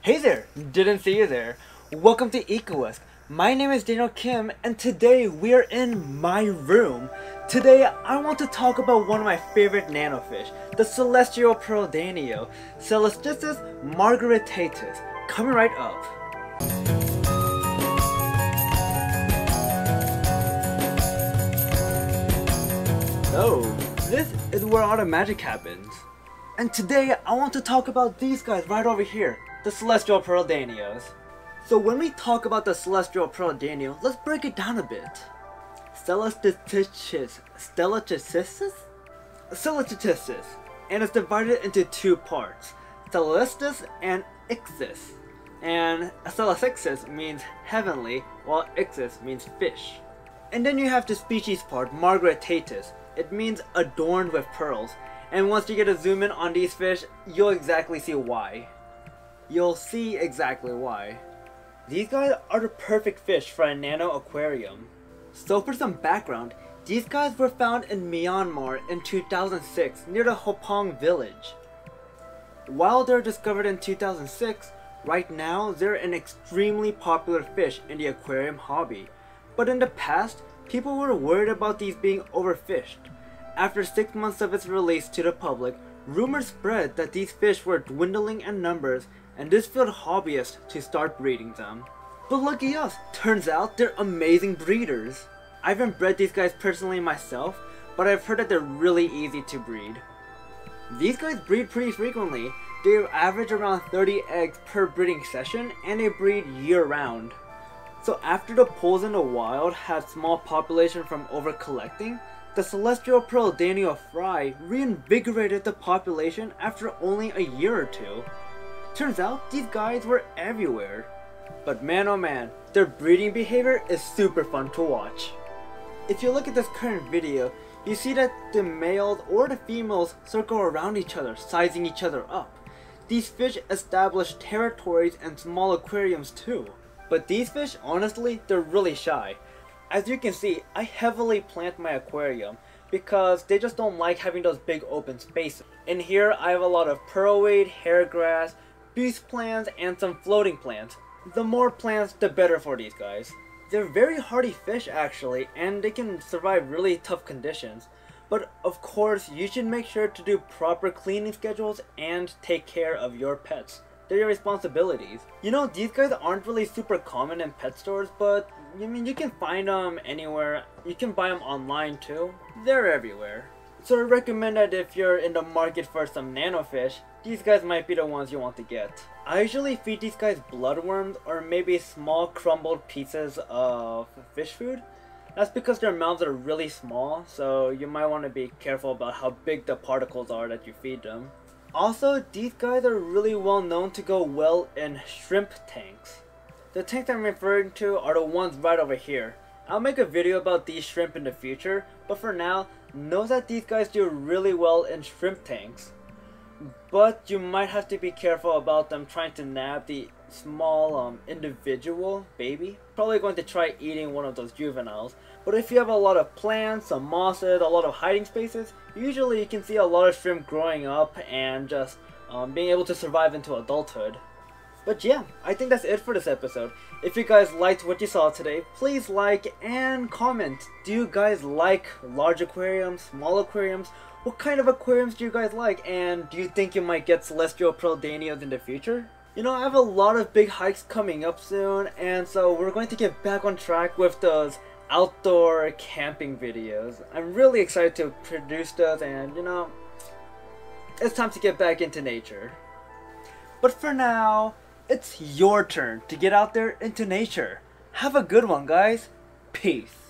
Hey there! Didn't see you there. Welcome to EcoEsque. My name is Daniel Kim and today we are in my room. Today I want to talk about one of my favorite nanofish, the Celestial Pearl Danio, Celestichthys margaritatus. Coming right up. So, this is where all the magic happens. And today I want to talk about these guys right over here. The Celestial Pearl Danios. So when we talk about the Celestial Pearl Danio, let's break it down a bit. Celestichthys, and it's divided into two parts, Celestis and Ichthys. And Celestichthys means heavenly, while Ichthys means fish. And then you have the species part, Margaritatus. It means adorned with pearls. And once you get a zoom in on these fish, you'll exactly see why. You'll see exactly why. These guys are the perfect fish for a nano aquarium. So for some background, these guys were found in Myanmar in 2006 near the Hopong village. While they were discovered in 2006, right now they're an extremely popular fish in the aquarium hobby. But in the past, people were worried about these being overfished. After 6 months of its release to the public, rumors spread that these fish were dwindling in numbers and this filled hobbyists to start breeding them. But lucky us, turns out they're amazing breeders. I haven't bred these guys personally myself, but I've heard that they're really easy to breed. These guys breed pretty frequently. They average around 30 eggs per breeding session and they breed year round. So after the pools in the wild had small population from overcollecting, the Celestial Pearl Danio fry reinvigorated the population after only a year or two. Turns out these guys were everywhere. But man oh man, their breeding behavior is super fun to watch. If you look at this current video, you see that the males or the females circle around each other, sizing each other up. These fish establish territories and small aquariums too. But these fish, honestly, they're really shy. As you can see, I heavily plant my aquarium because they just don't like having those big open spaces. In here I have a lot of pearlweed, hairgrass, buce plants, and some floating plants. The more plants, the better for these guys. They're very hardy fish actually, and they can survive really tough conditions. But of course, you should make sure to do proper cleaning schedules and take care of your pets. They're your responsibilities. You know, these guys aren't really super common in pet stores, but I mean, you can find them anywhere. You can buy them online too. They're everywhere. So I recommend that if you're in the market for some nanofish, these guys might be the ones you want to get. I usually feed these guys bloodworms or maybe small crumbled pieces of fish food. That's because their mouths are really small, so you might want to be careful about how big the particles are that you feed them. Also, these guys are really well known to go well in shrimp tanks. The tanks I'm referring to are the ones right over here. I'll make a video about these shrimp in the future, but for now, know that these guys do really well in shrimp tanks. But you might have to be careful about them trying to nab the small individual baby. Probably going to try eating one of those juveniles. But if you have a lot of plants, some mosses, a lot of hiding spaces, usually you can see a lot of shrimp growing up and just being able to survive into adulthood. But yeah, I think that's it for this episode. If you guys liked what you saw today, please like and comment. Do you guys like large aquariums, small aquariums? What kind of aquariums do you guys like? And do you think you might get Celestial Pearl Danios in the future? You know, I have a lot of big hikes coming up soon, and so we're going to get back on track with those outdoor camping videos. I'm really excited to produce those, and you know, it's time to get back into nature. But for now, it's your turn to get out there into nature. Have a good one, guys. Peace.